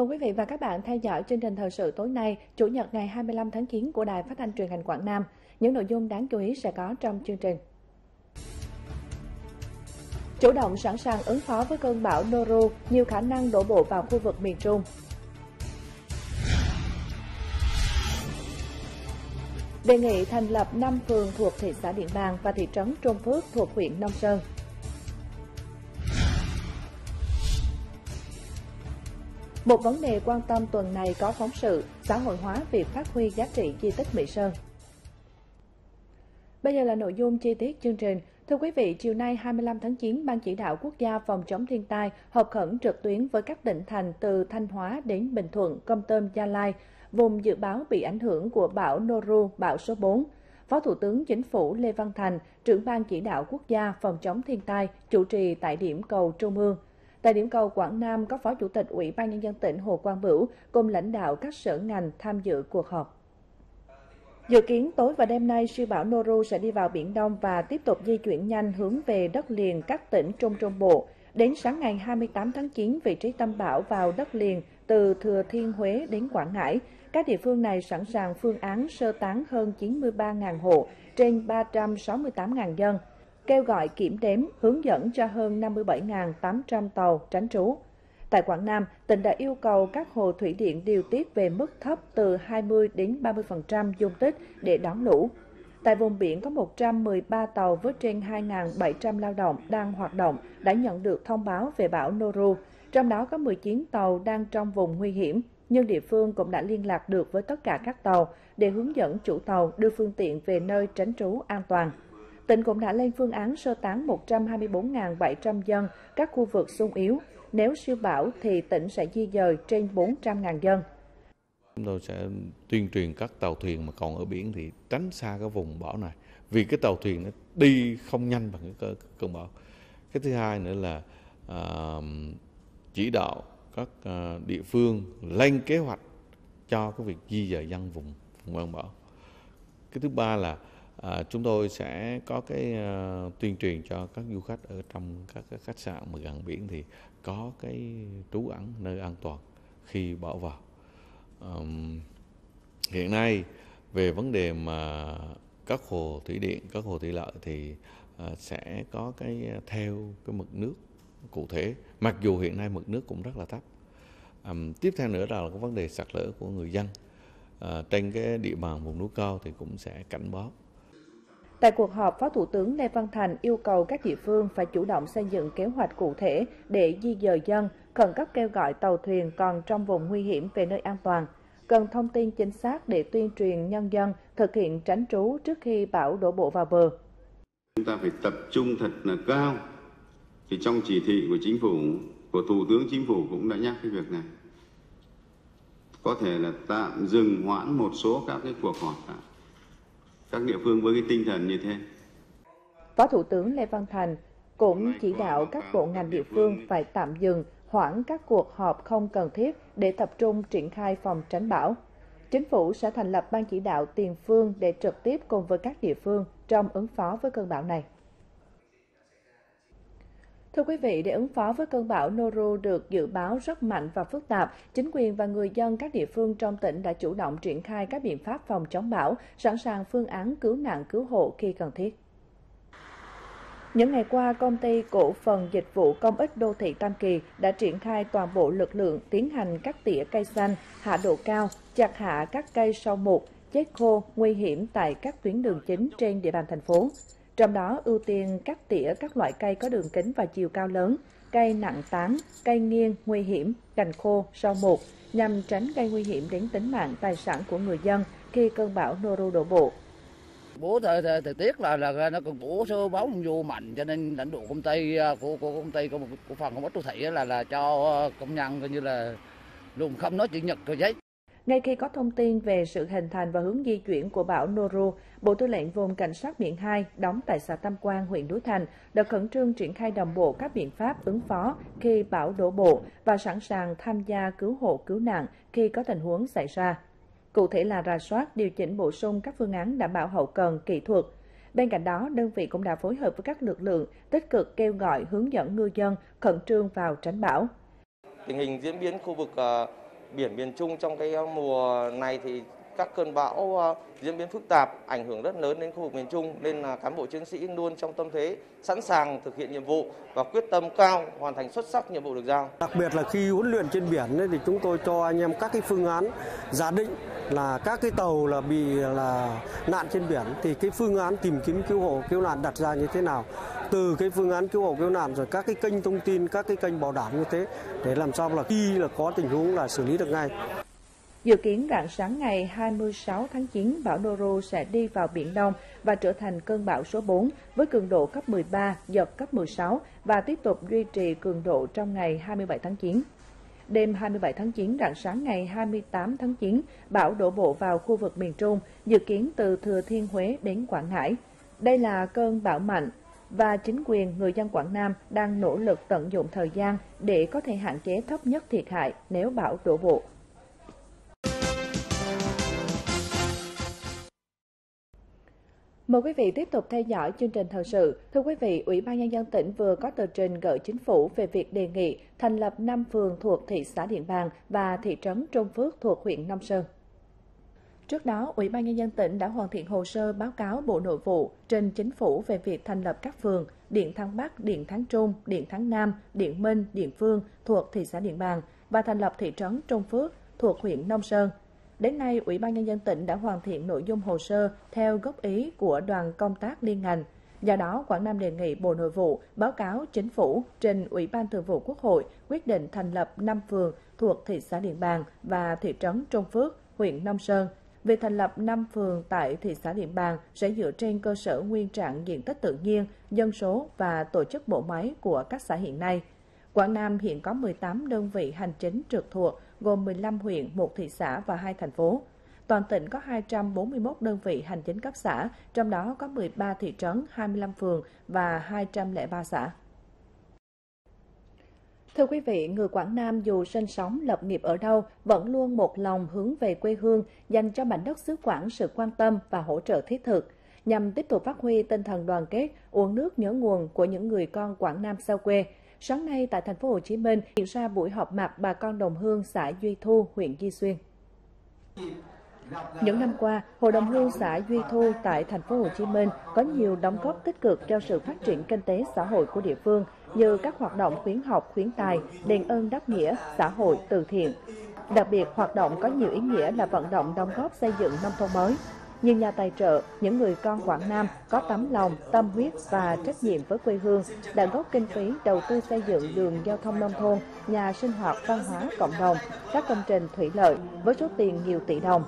Mời quý vị và các bạn theo dõi chương trình thời sự tối nay, Chủ nhật ngày 25 tháng 9 của Đài Phát thanh Truyền hình Quảng Nam. Những nội dung đáng chú ý sẽ có trong chương trình. Chủ động sẵn sàng ứng phó với cơn bão Noru, nhiều khả năng đổ bộ vào khu vực miền Trung. Đề nghị thành lập 5 phường thuộc thị xã Điện Bàn và thị trấn Trung Phước thuộc huyện Nông Sơn. Một vấn đề quan tâm tuần này có phóng sự xã hội hóa việc phát huy giá trị di tích Mỹ Sơn. Bây giờ là nội dung chi tiết chương trình. Thưa quý vị, chiều nay 25 tháng 9, Ban Chỉ đạo Quốc gia phòng chống thiên tai họp khẩn trực tuyến với các tỉnh thành từ Thanh Hóa đến Bình Thuận, Cam Tơm, Gia Lai, vùng dự báo bị ảnh hưởng của bão Noru, bão số 4. Phó Thủ tướng Chính phủ Lê Văn Thành, trưởng Ban Chỉ đạo Quốc gia phòng chống thiên tai, chủ trì tại điểm cầu Trung ương. Tại điểm cầu Quảng Nam có Phó Chủ tịch Ủy ban Nhân dân tỉnh Hồ Quang Bửu cùng lãnh đạo các sở ngành tham dự cuộc họp. Dự kiến tối và đêm nay, siêu bão Noru sẽ đi vào Biển Đông và tiếp tục di chuyển nhanh hướng về đất liền các tỉnh Trung Trung Bộ. Đến sáng ngày 28 tháng 9, vị trí tâm bão vào đất liền từ Thừa Thiên Huế đến Quảng Ngãi. Các địa phương này sẵn sàng phương án sơ tán hơn 93.000 hộ trên 368.000 dân, kêu gọi kiểm đếm, hướng dẫn cho hơn 57.800 tàu tránh trú. Tại Quảng Nam, tỉnh đã yêu cầu các hồ thủy điện điều tiết về mức thấp từ 20 đến 30% dung tích để đón lũ. Tại vùng biển có 113 tàu với trên 2.700 lao động đang hoạt động đã nhận được thông báo về bão Noru, trong đó có 19 tàu đang trong vùng nguy hiểm, nhưng địa phương cũng đã liên lạc được với tất cả các tàu để hướng dẫn chủ tàu đưa phương tiện về nơi tránh trú an toàn. Tỉnh cũng đã lên phương án sơ tán 124.700 dân các khu vực xung yếu. Nếu siêu bão thì tỉnh sẽ di dời trên 400.000 dân. Chúng tôi sẽ tuyên truyền các tàu thuyền mà còn ở biển thì tránh xa cái vùng bão này. Vì cái tàu thuyền nó đi không nhanh bằng cái cơn bão. Cái thứ hai nữa là chỉ đạo các địa phương lên kế hoạch cho cái việc di dời dân vùng bão. Cái thứ ba là chúng tôi sẽ có cái tuyên truyền cho các du khách ở trong các khách sạn mà gần biển thì có cái trú ẩn nơi an toàn khi bão vào. Hiện nay về vấn đề mà các hồ thủy điện, các hồ thủy lợi thì sẽ có cái theo cái mực nước cụ thể, mặc dù hiện nay mực nước cũng rất là thấp. Tiếp theo nữa là cái vấn đề sạt lở của người dân trên cái địa bàn vùng núi cao thì cũng sẽ cảnh báo. Tại cuộc họp, Phó Thủ tướng Lê Văn Thành yêu cầu các địa phương phải chủ động xây dựng kế hoạch cụ thể để di dời dân, khẩn cấp kêu gọi tàu thuyền còn trong vùng nguy hiểm về nơi an toàn, cần thông tin chính xác để tuyên truyền nhân dân thực hiện tránh trú trước khi bão đổ bộ vào bờ. Chúng ta phải tập trung thật là cao. Thì trong chỉ thị của Chính phủ, của Thủ tướng Chính phủ cũng đã nhắc cái việc này. Có thể là tạm dừng hoãn một số các cái cuộc họp các địa phương với cái tinh thần như thế. Phó Thủ tướng Lê Văn Thành cũng chỉ đạo các bộ ngành địa phương phải tạm dừng, hoãn các cuộc họp không cần thiết để tập trung triển khai phòng tránh bão. Chính phủ sẽ thành lập Ban Chỉ đạo tiền phương để trực tiếp cùng với các địa phương trong ứng phó với cơn bão này. Thưa quý vị, để ứng phó với cơn bão Noru được dự báo rất mạnh và phức tạp, chính quyền và người dân các địa phương trong tỉnh đã chủ động triển khai các biện pháp phòng chống bão, sẵn sàng phương án cứu nạn cứu hộ khi cần thiết. Những ngày qua, Công ty Cổ phần Dịch vụ Công ích Đô thị Tam Kỳ đã triển khai toàn bộ lực lượng tiến hành cắt tỉa cây xanh, hạ độ cao, chặt hạ các cây sau mục, chết khô, nguy hiểm tại các tuyến đường chính trên địa bàn thành phố. Trong đó, ưu tiên cắt tỉa các loại cây có đường kính và chiều cao lớn, cây nặng tán, cây nghiêng, nguy hiểm, cành khô, sau một, nhằm tránh gây nguy hiểm đến tính mạng, tài sản của người dân khi cơn bão Noru đổ bộ. Bố thời tiết là nó còn bổ số báo vô mạnh, cho nên lãnh đạo công ty của công ty của phần công ích đô thị là cho công nhân coi như là luôn không nói chữ Nhật rồi giấy. Ngay khi có thông tin về sự hình thành và hướng di chuyển của bão Noru, Bộ Tư lệnh Vùng Cảnh sát Biển 2 đóng tại xã Tam Quang, huyện Núi Thành đã khẩn trương triển khai đồng bộ các biện pháp ứng phó khi bão đổ bộ và sẵn sàng tham gia cứu hộ cứu nạn khi có tình huống xảy ra. Cụ thể là rà soát, điều chỉnh bổ sung các phương án đảm bảo hậu cần, kỹ thuật. Bên cạnh đó, đơn vị cũng đã phối hợp với các lực lượng tích cực kêu gọi hướng dẫn ngư dân khẩn trương vào tránh bão. Tình hình diễn biến khu vực biển miền Trung trong cái mùa này thì các cơn bão diễn biến phức tạp, ảnh hưởng rất lớn đến khu vực miền Trung, nên là cán bộ chiến sĩ luôn trong tâm thế sẵn sàng thực hiện nhiệm vụ và quyết tâm cao hoàn thành xuất sắc nhiệm vụ được giao. Đặc biệt là khi huấn luyện trên biển thì chúng tôi cho anh em các cái phương án giả định là các cái tàu là bị là nạn trên biển thì cái phương án tìm kiếm cứu hộ cứu nạn đặt ra như thế nào. Từ cái phương án cứu hộ cứu nạn rồi các cái kênh thông tin, các cái kênh bảo đảm như thế để làm sao là khi là có tình huống là xử lý được ngay. Dự kiến rạng sáng ngày 26 tháng 9, bão Noru sẽ đi vào Biển Đông và trở thành cơn bão số 4 với cường độ cấp 13, giật cấp 16 và tiếp tục duy trì cường độ trong ngày 27 tháng 9. Đêm 27 tháng 9, rạng sáng ngày 28 tháng 9, bão đổ bộ vào khu vực miền Trung, dự kiến từ Thừa Thiên Huế đến Quảng Ngãi. Đây là cơn bão mạnh và chính quyền người dân Quảng Nam đang nỗ lực tận dụng thời gian để có thể hạn chế thấp nhất thiệt hại nếu bão đổ bộ. Mời quý vị tiếp tục theo dõi chương trình thời sự. Thưa quý vị, Ủy ban Nhân dân tỉnh vừa có tờ trình gửi Chính phủ về việc đề nghị thành lập 5 phường thuộc thị xã Điện Bàn và thị trấn Trung Phước thuộc huyện Nông Sơn. Trước đó, Ủy ban Nhân dân tỉnh đã hoàn thiện hồ sơ báo cáo Bộ Nội vụ trình Chính phủ về việc thành lập các phường Điện Thăng Bắc, Điện Thăng Trung, Điện Thăng Nam, Điện Minh, Điện Phương thuộc thị xã Điện Bàn và thành lập thị trấn Trung Phước thuộc huyện Nông Sơn. Đến nay, Ủy ban Nhân dân tỉnh đã hoàn thiện nội dung hồ sơ theo góp ý của đoàn công tác liên ngành. Do đó, Quảng Nam đề nghị Bộ Nội vụ báo cáo Chính phủ trình Ủy ban Thường vụ Quốc hội quyết định thành lập 5 phường thuộc thị xã Điện Bàn và thị trấn Trung Phước, huyện Nông Sơn. Việc thành lập 5 phường tại thị xã Điện Bàn sẽ dựa trên cơ sở nguyên trạng diện tích tự nhiên, dân số và tổ chức bộ máy của các xã hiện nay. Quảng Nam hiện có 18 đơn vị hành chính trực thuộc, gồm 15 huyện, 1 thị xã và 2 thành phố. Toàn tỉnh có 241 đơn vị hành chính cấp xã, trong đó có 13 thị trấn, 25 phường và 203 xã. Thưa quý vị, người Quảng Nam dù sinh sống lập nghiệp ở đâu, vẫn luôn một lòng hướng về quê hương, dành cho mảnh đất xứ Quảng sự quan tâm và hỗ trợ thiết thực. Nhằm tiếp tục phát huy tinh thần đoàn kết, uống nước nhớ nguồn của những người con Quảng Nam xa quê, sáng nay tại thành phố Hồ Chí Minh diễn ra buổi họp mặt bà con đồng hương xã Duy Thu, huyện Duy Xuyên. Những năm qua, Hội đồng hương xã Duy Thu tại thành phố Hồ Chí Minh có nhiều đóng góp tích cực cho sự phát triển kinh tế xã hội của địa phương như các hoạt động khuyến học, khuyến tài, đền ơn đáp nghĩa, xã hội từ thiện. Đặc biệt, hoạt động có nhiều ý nghĩa là vận động đóng góp xây dựng nông thôn mới. Nhiều nhà tài trợ, những người con Quảng Nam có tấm lòng, tâm huyết và trách nhiệm với quê hương đã góp kinh phí đầu tư xây dựng đường giao thông nông thôn, nhà sinh hoạt văn hóa cộng đồng, các công trình thủy lợi với số tiền nhiều tỷ đồng.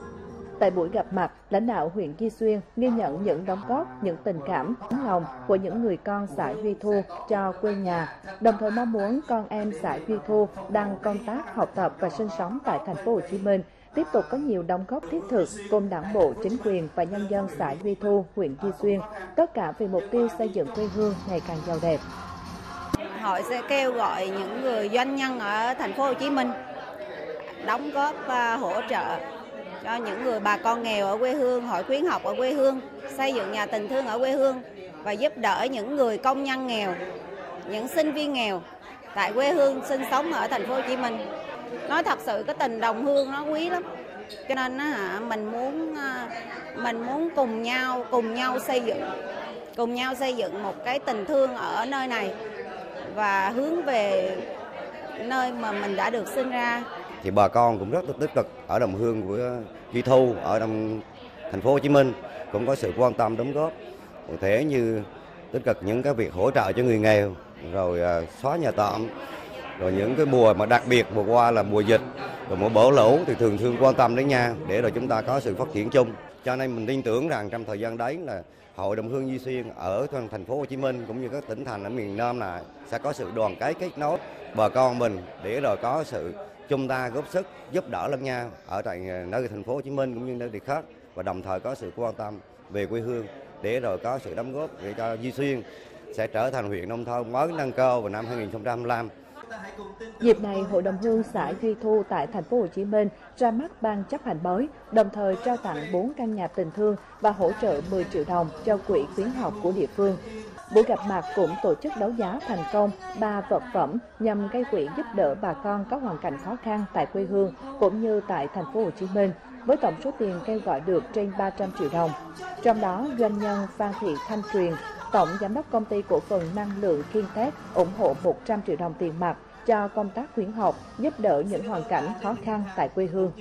Tại buổi gặp mặt, lãnh đạo huyện Duy Xuyên ghi nhận những đóng góp, những tình cảm, tấm lòng của những người con xã Duy Thu cho quê nhà, đồng thời mong muốn con em xã Duy Thu đang công tác, học tập và sinh sống tại thành phố Hồ Chí Minh tiếp tục có nhiều đóng góp thiết thực cùng đảng bộ, chính quyền và nhân dân xã Duy Thu, huyện Duy Xuyên, tất cả vì mục tiêu xây dựng quê hương ngày càng giàu đẹp. Hội sẽ kêu gọi những người doanh nhân ở thành phố Hồ Chí Minh đóng góp và hỗ trợ cho những người bà con nghèo ở quê hương, hội khuyến học ở quê hương, xây dựng nhà tình thương ở quê hương và giúp đỡ những người công nhân nghèo, những sinh viên nghèo tại quê hương sinh sống ở thành phố Hồ Chí Minh. Nói thật sự cái tình đồng hương nó quý lắm, cho nên mình muốn cùng nhau xây dựng một cái tình thương ở nơi này và hướng về nơi mà mình đã được sinh ra. Thì bà con cũng rất tích cực ở đồng hương của Duy Thu ở thành phố Hồ Chí Minh cũng có sự quan tâm đóng góp cụ thể như tích cực những cái việc hỗ trợ cho người nghèo, rồi xóa nhà tạm. Rồi những cái mùa mà đặc biệt vừa qua là mùa dịch, rồi mùa bão lũ thì thường xuyên quan tâm đến nhau để rồi chúng ta có sự phát triển chung. Cho nên mình tin tưởng rằng trong thời gian đấy là Hội đồng hương Duy Xuyên ở thành phố Hồ Chí Minh cũng như các tỉnh thành ở miền Nam này sẽ có sự đoàn kết nối bà con mình để rồi có sự chúng ta góp sức giúp đỡ lẫn nhau ở tại nơi thành phố Hồ Chí Minh cũng như nơi địa khác và đồng thời có sự quan tâm về quê hương để rồi có sự đóng góp để cho Duy Xuyên sẽ trở thành huyện nông thôn mới nâng cao vào năm 2025. Dịp này, Hội đồng Hương xã Duy Thu tại thành phố Hồ Chí Minh ra mắt ban chấp hành mới, đồng thời trao tặng 4 căn nhà tình thương và hỗ trợ 10 triệu đồng cho quỹ khuyến học của địa phương. Buổi gặp mặt cũng tổ chức đấu giá thành công 3 vật phẩm nhằm gây quỹ giúp đỡ bà con có hoàn cảnh khó khăn tại quê hương cũng như tại thành phố Hồ Chí Minh, với tổng số tiền kêu gọi được trên 300 triệu đồng. Trong đó, doanh nhân Phan Thị Thanh Truyền, tổng giám đốc công ty cổ phần năng lượng Kintech ủng hộ 100 triệu đồng tiền mặt cho công tác khuyến học, giúp đỡ những hoàn cảnh khó khăn tại quê hương.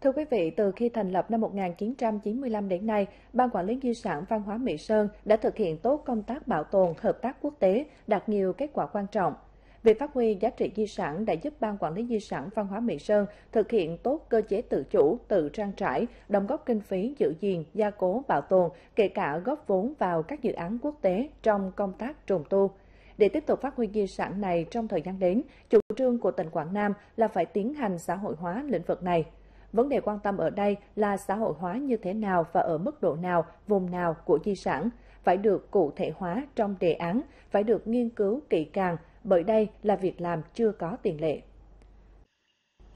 Thưa quý vị, từ khi thành lập năm 1995 đến nay, Ban Quản lý Di sản Văn hóa Mỹ Sơn đã thực hiện tốt công tác bảo tồn, hợp tác quốc tế, đạt nhiều kết quả quan trọng. Việc phát huy giá trị di sản đã giúp Ban Quản lý Di sản Văn hóa Mỹ Sơn thực hiện tốt cơ chế tự chủ, tự trang trải, đóng góp kinh phí giữ gìn, gia cố, bảo tồn, kể cả góp vốn vào các dự án quốc tế trong công tác trùng tu. Để tiếp tục phát huy di sản này trong thời gian đến, chủ trương của tỉnh Quảng Nam là phải tiến hành xã hội hóa lĩnh vực này. Vấn đề quan tâm ở đây là xã hội hóa như thế nào và ở mức độ nào, vùng nào của di sản, phải được cụ thể hóa trong đề án, phải được nghiên cứu kỹ càng, bởi đây là việc làm chưa có tiền lệ.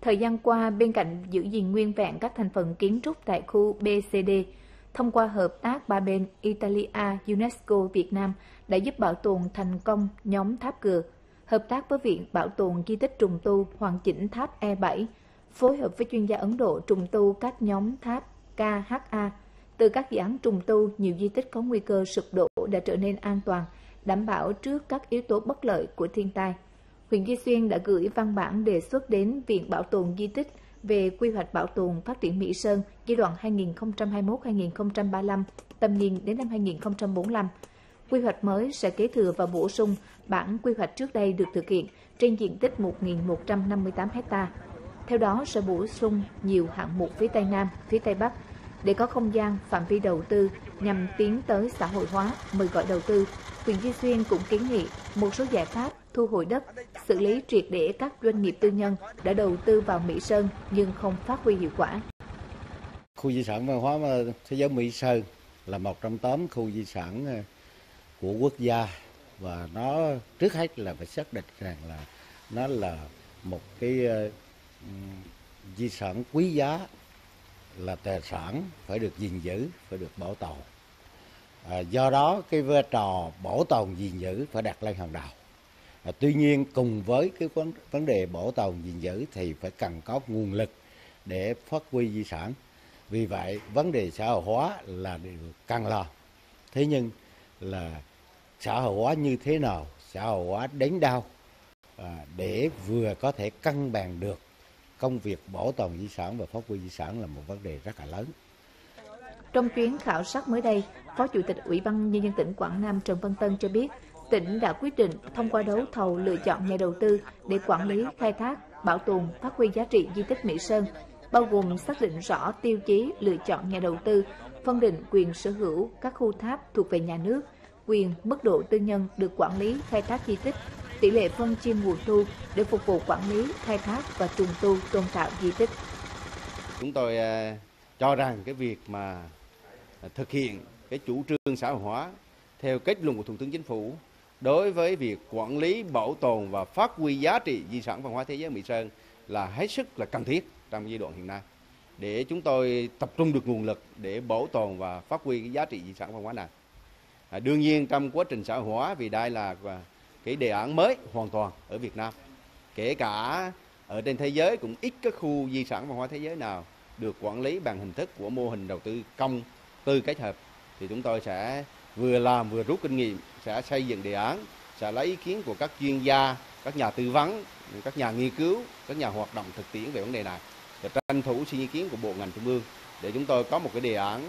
Thời gian qua, bên cạnh giữ gìn nguyên vẹn các thành phần kiến trúc tại khu BCD, thông qua hợp tác ba bên Italia, UNESCO, Việt Nam đã giúp bảo tồn thành công nhóm tháp Cửa, hợp tác với Viện Bảo tồn Di tích trùng tu hoàn chỉnh tháp E7, phối hợp với chuyên gia Ấn Độ trùng tu các nhóm tháp KHA. Từ các dự án trùng tu, nhiều di tích có nguy cơ sụp đổ đã trở nên an toàn, đảm bảo trước các yếu tố bất lợi của thiên tai. Huyện Duy Xuyên đã gửi văn bản đề xuất đến Viện Bảo tồn Di tích về quy hoạch bảo tồn phát triển Mỹ Sơn giai đoạn 2021-2035, tầm nhìn đến năm 2045. Quy hoạch mới sẽ kế thừa và bổ sung bản quy hoạch trước đây được thực hiện trên diện tích 1.158 ha. Theo đó sẽ bổ sung nhiều hạng mục phía Tây Nam, phía Tây Bắc để có không gian, phạm vi đầu tư nhằm tiến tới xã hội hóa, mời gọi đầu tư. Huyện Duy Xuyên cũng kiến nghị một số giải pháp thu hồi đất, xử lý triệt để các doanh nghiệp tư nhân đã đầu tư vào Mỹ Sơn nhưng không phát huy hiệu quả. Khu di sản văn hóa thế giới Mỹ Sơn là một trong 8 khu di sản của quốc gia, và nó trước hết là phải xác định rằng là nó là một cái di sản quý giá, là tài sản phải được gìn giữ, phải được bảo tồn. Do đó cái vai trò bảo tồn gìn giữ phải đặt lên hàng đầu. Tuy nhiên cùng với cái vấn đề bảo tồn gìn giữ thì phải cần có nguồn lực để phát huy di sản. Vì vậy vấn đề xã hội hóa là điều cần lo. Thế nhưng là xã hội hóa như thế nào, xã hội hóa đến đâu để vừa có thể cân bằng được công việc bảo tồn di sản và phát huy di sản là một vấn đề rất là lớn. Trong chuyến khảo sát mới đây, Phó Chủ tịch Ủy ban Nhân dân tỉnh Quảng Nam Trần Văn Tân cho biết, tỉnh đã quyết định thông qua đấu thầu lựa chọn nhà đầu tư để quản lý, khai thác, bảo tồn, phát huy giá trị di tích Mỹ Sơn, bao gồm xác định rõ tiêu chí lựa chọn nhà đầu tư, phân định quyền sở hữu các khu tháp thuộc về nhà nước, quyền mức độ tư nhân được quản lý, khai thác di tích, tỷ lệ phân chia nguồn thu để phục vụ quản lý, khai thác và trùng tu tôn tạo di tích. Chúng tôi cho rằng cái việc mà thực hiện cái chủ trương xã hội hóa theo kết luận của Thủ tướng Chính phủ đối với việc quản lý, bảo tồn và phát huy giá trị di sản văn hóa thế giới Mỹ Sơn là hết sức là cần thiết trong giai đoạn hiện nay, để chúng tôi tập trung được nguồn lực để bảo tồn và phát huy cái giá trị di sản văn hóa này. Đương nhiên trong quá trình xã hội hóa, vì đây là cái đề án mới hoàn toàn ở Việt Nam, kể cả ở trên thế giới cũng ít các khu di sản văn hóa thế giới nào được quản lý bằng hình thức của mô hình đầu tư công tư kết hợp, thì chúng tôi sẽ vừa làm vừa rút kinh nghiệm, sẽ xây dựng đề án, sẽ lấy ý kiến của các chuyên gia, các nhà tư vấn, các nhà nghiên cứu, các nhà hoạt động thực tiễn về vấn đề này, để tranh thủ xin ý kiến của bộ ngành trung ương để chúng tôi có một cái đề án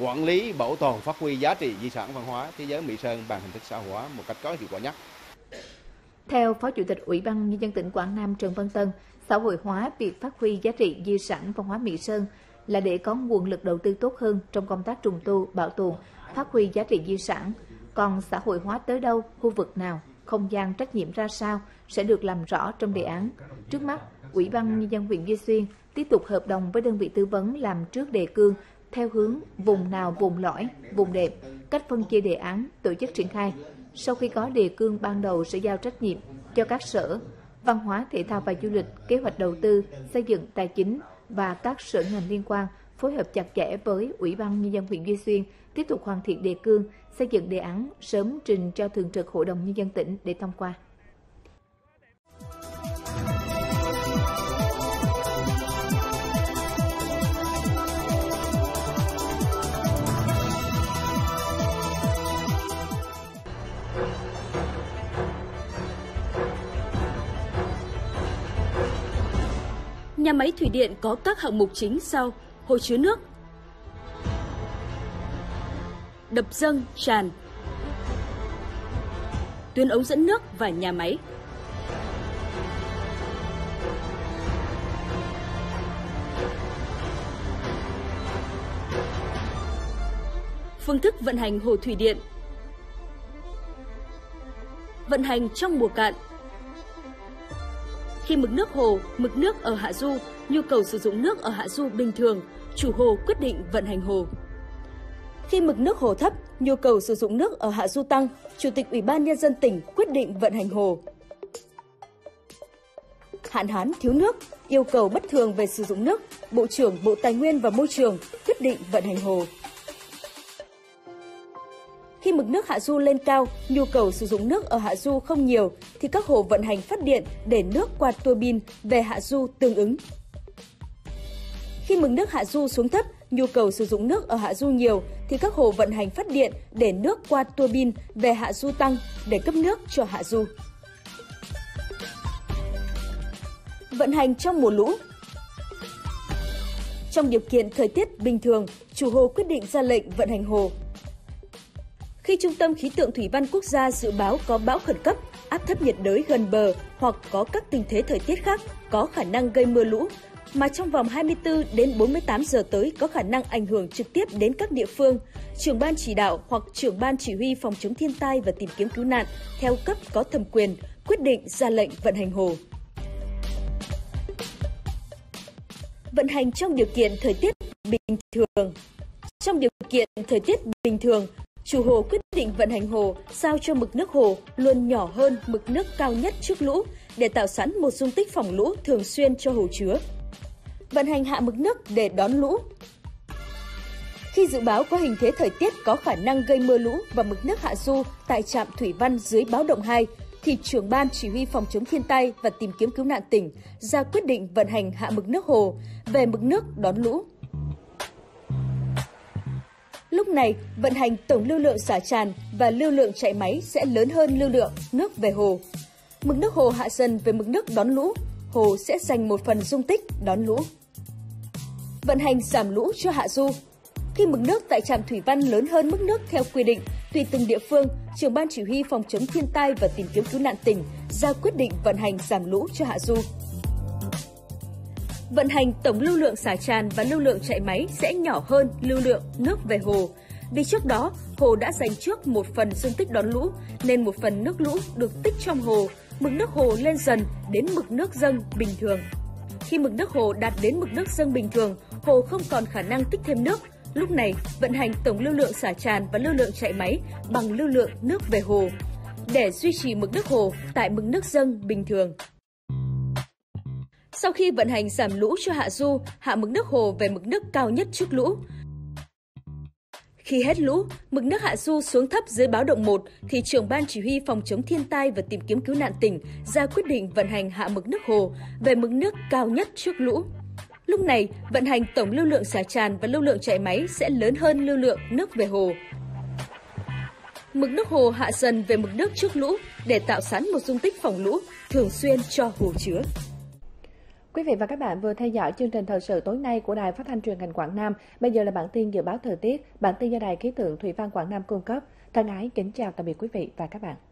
quản lý, bảo tồn, phát huy giá trị di sản văn hóa thế giới Mỹ Sơn bằng hình thức xã hội hóa một cách có hiệu quả nhất. Theo Phó Chủ tịch Ủy ban Nhân dân tỉnh Quảng Nam Trần Văn Tân, xã hội hóa việc phát huy giá trị di sản văn hóa Mỹ Sơn là để có nguồn lực đầu tư tốt hơn trong công tác trùng tu, bảo tồn, phát huy giá trị di sản. Còn xã hội hóa tới đâu, khu vực nào, không gian trách nhiệm ra sao sẽ được làm rõ trong đề án. Trước mắt, Ủy ban Nhân dân huyện Duy Xuyên tiếp tục hợp đồng với đơn vị tư vấn làm trước đề cương theo hướng vùng nào vùng lõi, vùng đệm, cách phân chia đề án, tổ chức triển khai. Sau khi có đề cương ban đầu sẽ giao trách nhiệm cho các sở văn hóa, thể thao và du lịch, kế hoạch đầu tư, xây dựng, tài chính và các sở ngành liên quan phối hợp chặt chẽ với Ủy ban Nhân dân huyện Duy Xuyên tiếp tục hoàn thiện đề cương, xây dựng đề án, sớm trình cho Thường trực Hội đồng Nhân dân tỉnh để thông qua. Nhà máy thủy điện có các hạng mục chính sau: hồ chứa nước, đập dâng, tràn, tuyến ống dẫn nước và nhà máy. Phương thức vận hành hồ thủy điện: vận hành trong mùa cạn. Khi mực nước hồ, mực nước ở hạ du, nhu cầu sử dụng nước ở hạ du bình thường, chủ hồ quyết định vận hành hồ. Khi mực nước hồ thấp, nhu cầu sử dụng nước ở hạ du tăng, Chủ tịch Ủy ban Nhân dân tỉnh quyết định vận hành hồ. Hạn hán thiếu nước, yêu cầu bất thường về sử dụng nước, Bộ trưởng Bộ Tài nguyên và Môi trường quyết định vận hành hồ. Khi mực nước hạ du lên cao, nhu cầu sử dụng nước ở hạ du không nhiều, thì các hồ vận hành phát điện để nước qua tua bin về hạ du tương ứng. Khi mực nước hạ du xuống thấp, nhu cầu sử dụng nước ở hạ du nhiều, thì các hồ vận hành phát điện để nước qua tua bin về hạ du tăng để cấp nước cho hạ du. Vận hành trong mùa lũ. Trong điều kiện thời tiết bình thường, chủ hồ quyết định ra lệnh vận hành hồ. Khi Trung tâm Khí tượng Thủy văn Quốc gia dự báo có bão khẩn cấp, áp thấp nhiệt đới gần bờ hoặc có các tình thế thời tiết khác có khả năng gây mưa lũ, mà trong vòng 24 đến 48 giờ tới có khả năng ảnh hưởng trực tiếp đến các địa phương, trưởng ban chỉ đạo hoặc trưởng ban chỉ huy phòng chống thiên tai và tìm kiếm cứu nạn theo cấp có thẩm quyền quyết định ra lệnh vận hành hồ. Vận hành trong điều kiện thời tiết bình thường. Trong điều kiện thời tiết bình thường, chủ hồ quyết định vận hành hồ sao cho mực nước hồ luôn nhỏ hơn mực nước cao nhất trước lũ để tạo sẵn một dung tích phòng lũ thường xuyên cho hồ chứa. Vận hành hạ mực nước để đón lũ. Khi dự báo có hình thế thời tiết có khả năng gây mưa lũ và mực nước hạ du tại trạm thủy văn dưới báo động 2, thì trưởng ban chỉ huy phòng chống thiên tai và tìm kiếm cứu nạn tỉnh ra quyết định vận hành hạ mực nước hồ về mực nước đón lũ. Lúc này, vận hành tổng lưu lượng xả tràn và lưu lượng chạy máy sẽ lớn hơn lưu lượng nước về hồ. Mực nước hồ hạ dần về mực nước đón lũ, hồ sẽ dành một phần dung tích đón lũ. Vận hành giảm lũ cho hạ du. Khi mực nước tại trạm thủy văn lớn hơn mức nước theo quy định, tùy từng địa phương, trưởng ban chỉ huy phòng chống thiên tai và tìm kiếm cứu nạn tỉnh ra quyết định vận hành giảm lũ cho hạ du. Vận hành tổng lưu lượng xả tràn và lưu lượng chạy máy sẽ nhỏ hơn lưu lượng nước về hồ. Vì trước đó, hồ đã dành trước một phần dung tích đón lũ, nên một phần nước lũ được tích trong hồ, mực nước hồ lên dần đến mực nước dâng bình thường. Khi mực nước hồ đạt đến mực nước dâng bình thường, hồ không còn khả năng tích thêm nước. Lúc này, vận hành tổng lưu lượng xả tràn và lưu lượng chạy máy bằng lưu lượng nước về hồ, để duy trì mực nước hồ tại mực nước dâng bình thường. Sau khi vận hành giảm lũ cho hạ du, hạ mực nước hồ về mực nước cao nhất trước lũ. Khi hết lũ, mực nước hạ du xuống thấp dưới báo động 1 thì trưởng ban chỉ huy phòng chống thiên tai và tìm kiếm cứu nạn tỉnh ra quyết định vận hành hạ mực nước hồ về mực nước cao nhất trước lũ. Lúc này, vận hành tổng lưu lượng xả tràn và lưu lượng chạy máy sẽ lớn hơn lưu lượng nước về hồ. Mực nước hồ hạ dần về mực nước trước lũ để tạo sẵn một dung tích phòng lũ thường xuyên cho hồ chứa. Quý vị và các bạn vừa theo dõi chương trình thời sự tối nay của Đài Phát thanh Truyền hình Quảng Nam. Bây giờ là bản tin dự báo thời tiết, bản tin do Đài Khí tượng Thủy văn Quảng Nam cung cấp. Thân ái kính chào tạm biệt quý vị và các bạn.